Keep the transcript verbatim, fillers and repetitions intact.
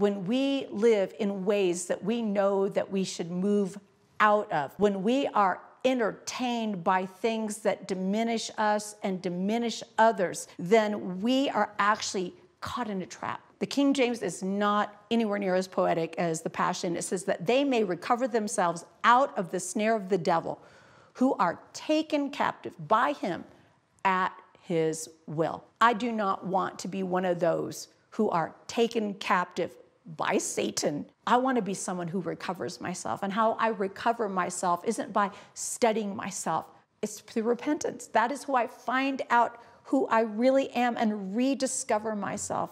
when we live in ways that we know that we should move out of, when we are entertained by things that diminish us and diminish others, then we are actually caught in a trap. The King James is not anywhere near as poetic as the Passion. It says that they may recover themselves out of the snare of the devil, who are taken captive by him at his will. I do not want to be one of those who are taken captive by Satan. I want to be someone who recovers myself. And how I recover myself isn't by studying myself. It's through repentance. That is who I find out who I really am and rediscover myself.